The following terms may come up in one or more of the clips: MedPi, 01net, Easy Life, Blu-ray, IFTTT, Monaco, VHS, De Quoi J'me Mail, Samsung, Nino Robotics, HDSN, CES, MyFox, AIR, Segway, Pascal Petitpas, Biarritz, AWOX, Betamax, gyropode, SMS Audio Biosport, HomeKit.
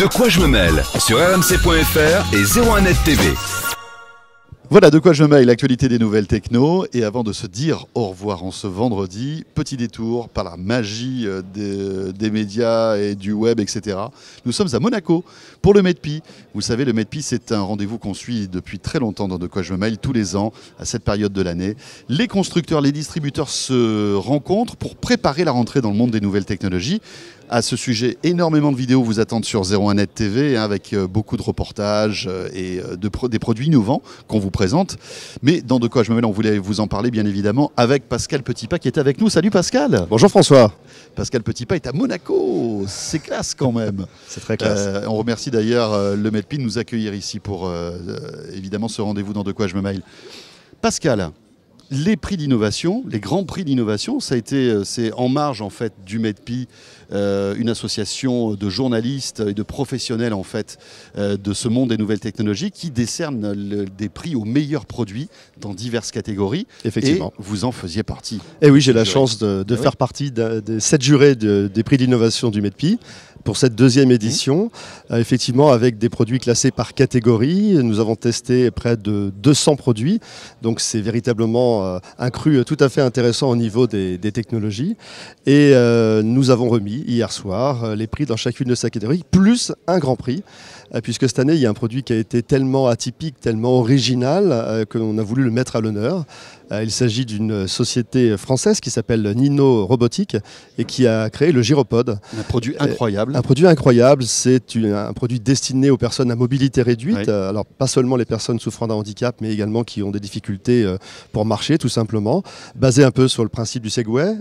De quoi je me mêle sur rmc.fr et 01netTV. Voilà, de quoi je me mêle, l'actualité des nouvelles techno. Et avant de se dire au revoir en ce vendredi, petit détour par la magie des médias et du web, etc. Nous sommes à Monaco pour le MedPi. Vous savez, le MedPi, c'est un rendez-vous qu'on suit depuis très longtemps dans De quoi je me mêle, tous les ans, à cette période de l'année. Les constructeurs, les distributeurs se rencontrent pour préparer la rentrée dans le monde des nouvelles technologies. À ce sujet, énormément de vidéos vous attendent sur 01netTV, avec beaucoup de reportages et des produits innovants qu'on vous présente. Mais dans De quoi je me mêle, on voulait vous en parler bien évidemment avec Pascal Petitpas qui est avec nous. Salut Pascal. Bonjour François. Pascal Petitpas est à Monaco. C'est classe quand même. C'est très classe. On remercie d'ailleurs le MedPi de nous accueillir ici pour évidemment ce rendez-vous dans De quoi je me mêle. Pascal, les prix d'innovation, les grands prix d'innovation, ça a été, c'est en marge en fait du MedPi, une association de journalistes et de professionnels en fait de ce monde des nouvelles technologies qui décerne des prix aux meilleurs produits dans diverses catégories. Effectivement. Et vous en faisiez partie. Et oui, j'ai la chance de faire partie des 7 jurés des prix d'innovation du MedPi pour cette deuxième édition. Effectivement, avec des produits classés par catégorie, nous avons testé près de 200 produits. Donc c'est véritablement un cru tout à fait intéressant au niveau des technologies. Et nous avons remis hier soir les prix dans chacune de ces catégories, plus un grand prix, puisque cette année il y a un produit qui a été tellement atypique, tellement original, qu'on a voulu le mettre à l'honneur. Il s'agit d'une société française qui s'appelle Nino Robotics et qui a créé le gyropode. Un produit incroyable. Un produit incroyable, c'est un produit destiné aux personnes à mobilité réduite. Oui. Alors pas seulement les personnes souffrant d'un handicap, mais également qui ont des difficultés pour marcher tout simplement. Basé un peu sur le principe du Segway,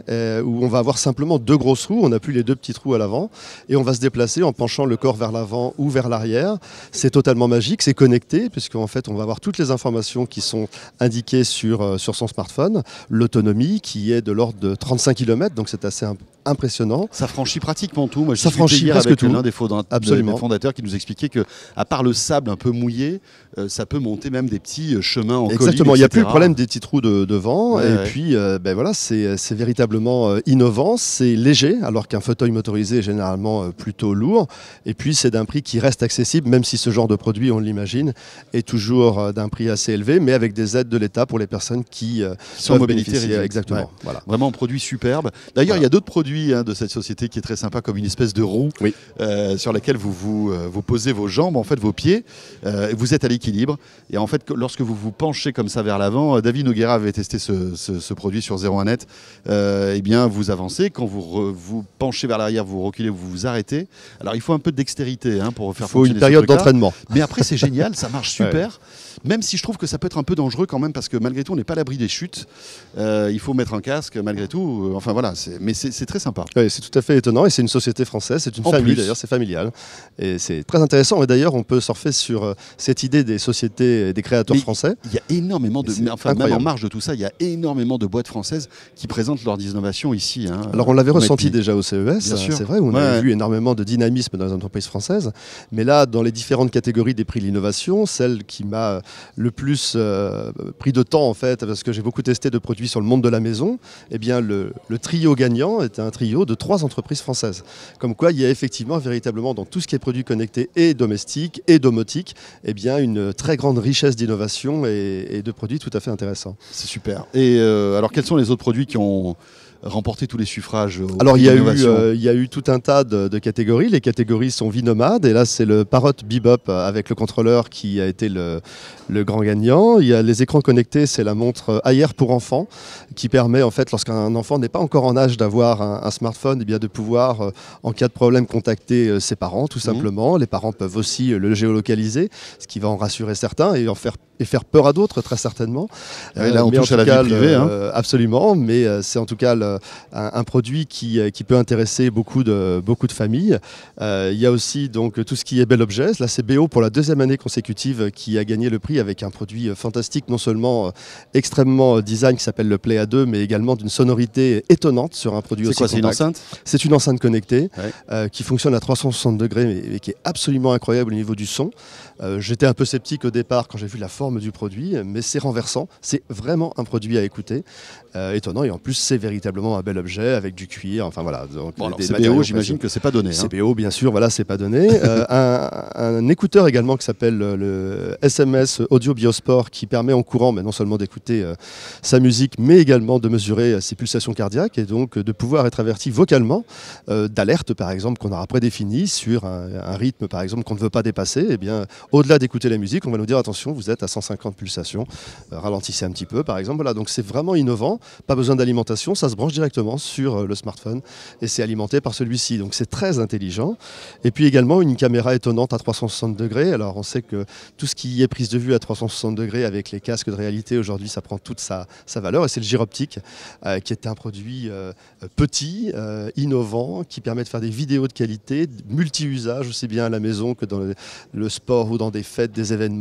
où on va avoir simplement 2 grosses roues, on n'a plus les 2 petits trous à l'avant, et on va se déplacer en penchant le corps vers l'avant ou vers l'arrière. C'est totalement magique, c'est connecté, puisqu'en fait on va avoir toutes les informations qui sont indiquées sur son smartphone, l'autonomie qui est de l'ordre de 35 km, donc c'est assez impressionnant. Ça franchit pratiquement tout. Moi, ça franchit hier presque avec tout. L'un des fondateurs qui nous expliquait que, à part le sable un peu mouillé, ça peut monter même des petits chemins en colline. Exactement, il n'y a plus le problème des petits trous devant. Ouais, et puis, ben voilà, c'est véritablement innovant, c'est léger, alors qu'un fauteuil motorisé est généralement plutôt lourd. Et puis, c'est d'un prix qui reste accessible, même si ce genre de produit, on l'imagine, est toujours d'un prix assez élevé, mais avec des aides de l'État pour les personnes qui sont en mobilité réduite. Exactement. Ouais. Voilà. Vraiment un produit superbe. D'ailleurs, il y a d'autres produits de cette société qui est très sympa, comme une espèce de roue sur laquelle vous posez vos jambes, en fait vos pieds, vous êtes à l'équilibre et en fait lorsque vous vous penchez comme ça vers l'avant, David Noguera avait testé ce produit sur 01net, et bien vous avancez, quand vous penchez vers l'arrière, vous reculez, vous vous arrêtez. Alors il faut un peu de dextérité pour faire fonctionner, il faut une période d'entraînement, mais après c'est génial, ça marche super, même si je trouve que ça peut être un peu dangereux quand même, parce que malgré tout on n'est pas à l'abri des chutes, il faut mettre un casque malgré tout, enfin voilà, mais c'est très sympa. Oui, c'est tout à fait étonnant et c'est une société française, c'est une famille d'ailleurs, c'est familial et c'est très intéressant, et d'ailleurs on peut surfer sur cette idée des sociétés et des créateurs français. Il y a énormément même en marge de tout ça, il y a énormément de boîtes françaises qui présentent leurs innovations ici. Alors on l'avait ressenti déjà au CES, c'est vrai, on a vu énormément de dynamisme dans les entreprises françaises, mais là dans les différentes catégories des prix de l'innovation, celle qui m'a le plus pris de temps en fait, parce que j'ai beaucoup testé de produits sur le monde de la maison, et bien le trio gagnant était un trio de 3 entreprises françaises. Comme quoi, il y a effectivement, véritablement, dans tout ce qui est produits connectés et domestiques et domotiques, eh bien, une très grande richesse d'innovation et de produits tout à fait intéressants. C'est super. Et alors, quels sont les autres produits qui ont remporter tous les suffrages? Alors il y a eu tout un tas de catégories. Les catégories sont vie nomade, et là c'est le Parrot Bebop avec le contrôleur qui a été le grand gagnant. Il y a les écrans connectés, c'est la montre AIR pour enfants qui permet en fait, lorsqu'un enfant n'est pas encore en âge d'avoir un smartphone, eh bien, de pouvoir en cas de problème contacter ses parents tout simplement. Les parents peuvent aussi le géolocaliser, ce qui va en rassurer certains et en faire peur à d'autres très certainement. Et là on touche à la vie privée. Absolument, mais c'est en tout cas un produit qui peut intéresser beaucoup de familles. Il y a aussi donc tout ce qui est bel objet. Là, c'est BO pour la 2e année consécutive qui a gagné le prix avec un produit fantastique, non seulement extrêmement design qui s'appelle le Play A2, mais également d'une sonorité étonnante sur un produit aussi compact. C'est quoi, c'est une enceinte ? C'est une enceinte connectée qui fonctionne à 360 degrés et qui est absolument incroyable au niveau du son. J'étais un peu sceptique au départ quand j'ai vu la forme forme du produit, mais c'est renversant, c'est vraiment un produit à écouter, étonnant, et en plus c'est véritablement un bel objet avec du cuir, enfin voilà. Donc, bon, des BO, j'imagine que c'est pas donné. Hein. BO, bien sûr, voilà, c'est pas donné. Un écouteur également qui s'appelle le SMS Audio Biosport, qui permet en courant, mais non seulement d'écouter sa musique, mais également de mesurer ses pulsations cardiaques, et donc de pouvoir être averti vocalement d'alerte, par exemple, qu'on aura prédéfinie sur un rythme, par exemple, qu'on ne veut pas dépasser. Et bien, au-delà d'écouter la musique, on va nous dire attention, vous êtes à 150 pulsations, ralentissez un petit peu, par exemple. Voilà, donc c'est vraiment innovant, pas besoin d'alimentation, ça se branche directement sur le smartphone et c'est alimenté par celui-ci. Donc c'est très intelligent. Et puis également une caméra étonnante à 360 degrés. Alors on sait que tout ce qui est prise de vue à 360 degrés avec les casques de réalité aujourd'hui, ça prend toute sa valeur. Et c'est le Giroptik qui est un produit petit, innovant, qui permet de faire des vidéos de qualité, multi-usage, aussi bien à la maison que dans le sport ou dans des fêtes, des événements.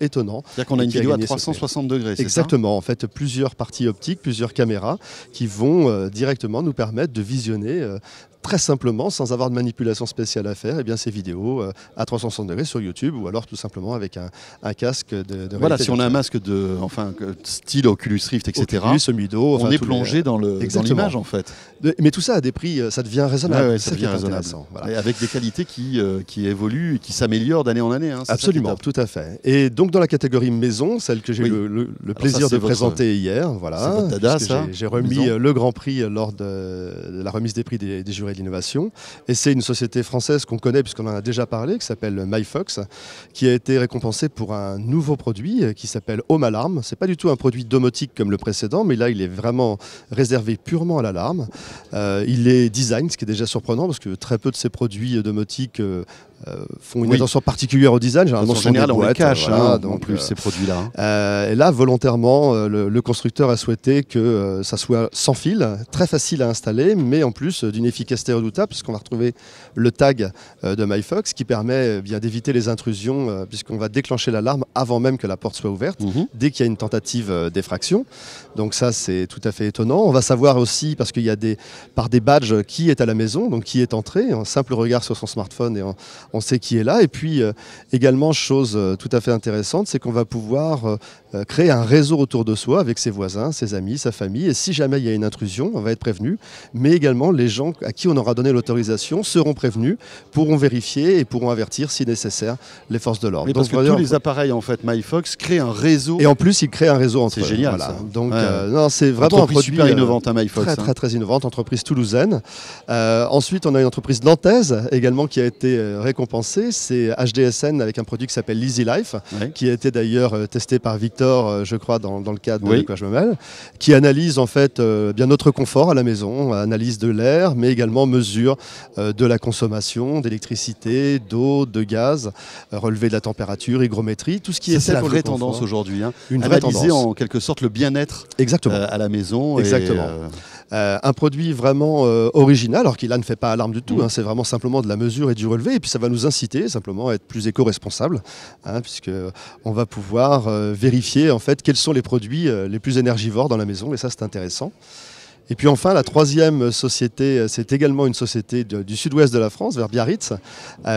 Étonnant. C'est-à-dire qu'on a une vidéo à 360 degrés. Exactement. En fait, plusieurs parties optiques, plusieurs caméras qui vont directement nous permettre de visionner très simplement, sans avoir de manipulation spéciale à faire, et bien ces vidéos à 360 degrés sur YouTube, ou alors tout simplement avec un casque de voilà, si on a un masque de, enfin, style Oculus Rift, etc. Oculus, Mido, enfin, on est plongé dans l'image en fait. Mais tout ça à des prix, ça devient raisonnable. Ouais, ouais, ça devient raisonnable. Voilà. Et avec des qualités qui évoluent, qui s'améliorent d'année en année. Hein, absolument, tout à fait. Et donc dans la catégorie maison, celle que j'ai oui. le plaisir de présenter hier, voilà, j'ai remis le Grand Prix lors de la remise des prix des jurés de l'innovation, et c'est une société française qu'on connaît puisqu'on en a déjà parlé, qui s'appelle MyFox, qui a été récompensée pour un nouveau produit qui s'appelle Home Alarm. C'est pas du tout un produit domotique comme le précédent, mais là il est vraiment réservé purement à l'alarme. Il est design, ce qui est déjà surprenant parce que très peu de ces produits domotiques font une oui. attention particulière au design. En général, on les cache, voilà, hein, donc, en plus, ces produits-là. Et là, volontairement, le constructeur a souhaité que ça soit sans fil, très facile à installer, mais en plus d'une efficacité redoutable, puisqu'on va retrouver le tag de MyFox, qui permet bien d'éviter les intrusions, puisqu'on va déclencher l'alarme avant même que la porte soit ouverte, dès qu'il y a une tentative d'effraction. Donc ça, c'est tout à fait étonnant. On va savoir aussi, parce qu'il y a par des badges, qui est à la maison, donc qui est entré, en simple regard sur son smartphone, et on sait qui est là. Et puis également, chose tout à fait intéressante, c'est qu'on va pouvoir créer un réseau autour de soi avec ses voisins, ses amis, sa famille. Et si jamais il y a une intrusion, on va être prévenu. Mais également, les gens à qui on aura donné l'autorisation seront prévenus, pourront vérifier et pourront avertir si nécessaire les forces de l'ordre. Parce que tous les appareils, en fait, MyFox créent un réseau. Et en plus, ils créent un réseau entre eux. C'est génial. Voilà. Donc, ouais. C'est vraiment entreprise un produit super innovante, hein, MyFox. Très, très, très innovante, entreprise toulousaine. Ensuite, on a une entreprise nantaise également qui a été récompensée. C'est HDSN avec un produit qui s'appelle Easy Life, ouais. qui a été d'ailleurs testé par Victor, je crois, dans le cadre oui. de Quoi Je Me Mail, qui analyse en fait bien notre confort à la maison, analyse de l'air, mais également mesure de la consommation d'électricité, d'eau, de gaz, relevé de la température, hygrométrie, tout ce qui est la vraie tendance aujourd'hui. Hein. Une vraie tendance. Analyser en quelque sorte le bien-être à la maison. Exactement. Et un produit vraiment original, alors qu'il là ne fait pas alarme du tout, hein, c'est vraiment simplement de la mesure et du relevé, et puis ça va nous inciter simplement à être plus éco-responsable, hein, puisque on va pouvoir vérifier en fait quels sont les produits les plus énergivores dans la maison, et ça c'est intéressant. Et puis enfin, la troisième société, c'est également une société du sud-ouest de la France, vers Biarritz,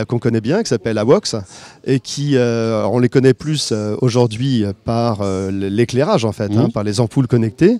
qu'on connaît bien, qui s'appelle AWOX, et qui, on les connaît plus aujourd'hui par l'éclairage, en fait, hein, par les ampoules connectées.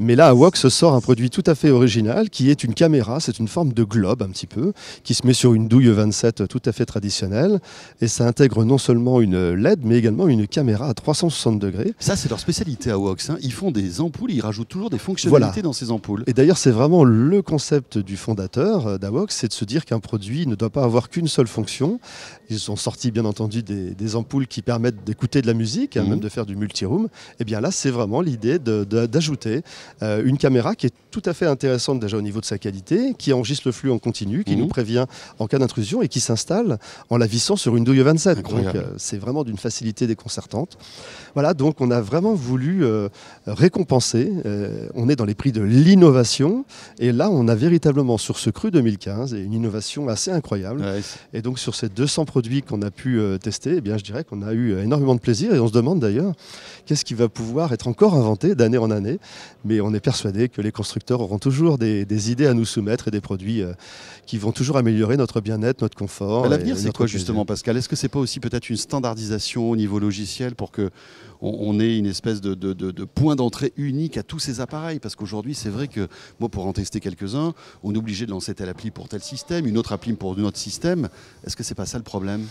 Mais là, AWOX sort un produit tout à fait original, qui est une caméra, c'est une forme de globe, un petit peu, qui se met sur une douille 27 tout à fait traditionnelle. Et ça intègre non seulement une LED, mais également une caméra à 360 degrés. Ça, c'est leur spécialité, AWOX, hein. Ils font des ampoules, ils rajoutent toujours des fonctionnalités voilà. dans ces ampoules. Et d'ailleurs, c'est vraiment le concept du fondateur d'AWOX, c'est de se dire qu'un produit ne doit pas avoir qu'une seule fonction. Ils ont sorti, bien entendu, des ampoules qui permettent d'écouter de la musique, même de faire du multi-room. Et bien là, c'est vraiment l'idée d'ajouter une caméra qui est tout à fait intéressante déjà au niveau de sa qualité, qui enregistre le flux en continu, qui nous prévient en cas d'intrusion et qui s'installe en la vissant sur une douille 27. Incroyable. Donc c'est vraiment d'une facilité déconcertante. Voilà, donc on a vraiment voulu récompenser. On est dans les prix de l'innovation l'innovation. Et là, on a véritablement sur ce cru 2015 une innovation assez incroyable. Ouais, et donc sur ces 200 produits qu'on a pu tester, eh bien, je dirais qu'on a eu énormément de plaisir. Et on se demande d'ailleurs qu'est-ce qui va pouvoir être encore inventé d'année en année. Mais on est persuadé que les constructeurs auront toujours des idées à nous soumettre et des produits qui vont toujours améliorer notre bien-être, notre confort. À l'avenir, c'est quoi justement, Pascal? Est-ce que c'est pas aussi peut-être une standardisation au niveau logiciel pour que on ait une espèce de point d'entrée unique à tous ces appareils? Parce qu'aujourd'hui, c'est vrai que moi, pour en tester quelques-uns, on est obligé de lancer telle appli pour tel système, une autre appli pour un autre système. Est-ce que c'est pas ça le problème?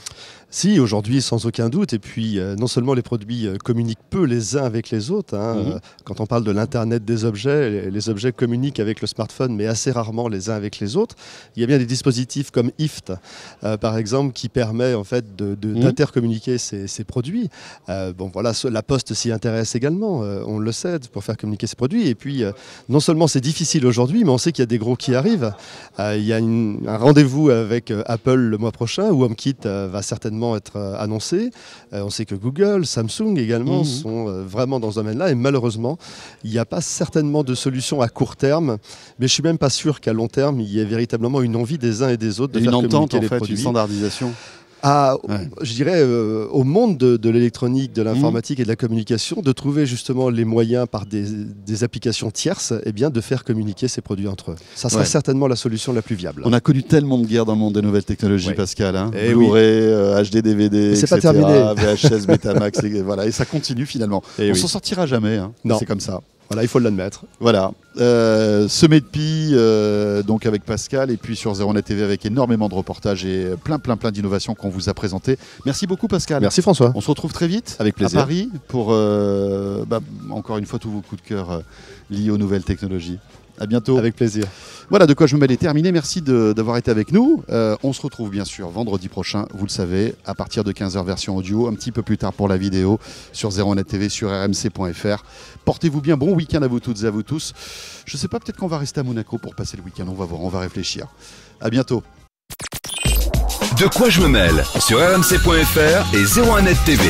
Si, aujourd'hui, sans aucun doute. Et puis, non seulement les produits communiquent peu les uns avec les autres. Hein, quand on parle de l'Internet des objets, les objets communiquent avec le smartphone, mais assez rarement les uns avec les autres. Il y a bien des dispositifs comme IFT, par exemple, qui permet en fait d'intercommuniquer ces produits. Bon, voilà, La Poste s'y intéresse également, on le sait, pour faire communiquer ses produits. Et puis, non seulement c'est difficile aujourd'hui, mais on sait qu'il y a des gros qui arrivent. Il y a un rendez-vous avec Apple le mois prochain, où HomeKit va certainement être annoncé. On sait que Google, Samsung également sont vraiment dans ce domaine-là. Et malheureusement, il n'y a pas certainement de solution à court terme. Mais je ne suis même pas sûr qu'à long terme, il y ait véritablement une envie des uns et des autres de faire communiquer les produits. Une entente, en fait, une standardisation. Je dirais au monde de l'électronique, de l'informatique et de la communication, de trouver justement les moyens par des applications tierces, et bien de faire communiquer ces produits entre eux. Ça serait certainement la solution la plus viable. On a connu tellement de guerres dans le monde des nouvelles technologies, Pascal. Hein, Blu-ray, HD, DVD, etc. Pas terminé. VHS, Betamax, et ça continue finalement. Et on s'en sortira jamais. Hein. C'est comme ça. Voilà, il faut l'admettre. Voilà. Ce MedPi, donc avec Pascal, et puis sur 01netTV avec énormément de reportages et plein d'innovations qu'on vous a présentées. Merci beaucoup, Pascal. Merci, François. On se retrouve très vite. Avec plaisir. À Paris pour, encore une fois, tous vos coups de cœur liés aux nouvelles technologies. À bientôt. Avec plaisir. Voilà, De Quoi J'me Mail est terminé. Merci d'avoir été avec nous. On se retrouve bien sûr vendredi prochain, vous le savez, à partir de 15h version audio, un petit peu plus tard pour la vidéo, sur 01netTV, sur rmc.fr. Portez-vous bien, bon week-end à vous toutes et à vous tous. Je ne sais pas, peut-être qu'on va rester à Monaco pour passer le week-end, on va voir, on va réfléchir. À bientôt. De Quoi J'me Mail, sur rmc.fr et 01netTV.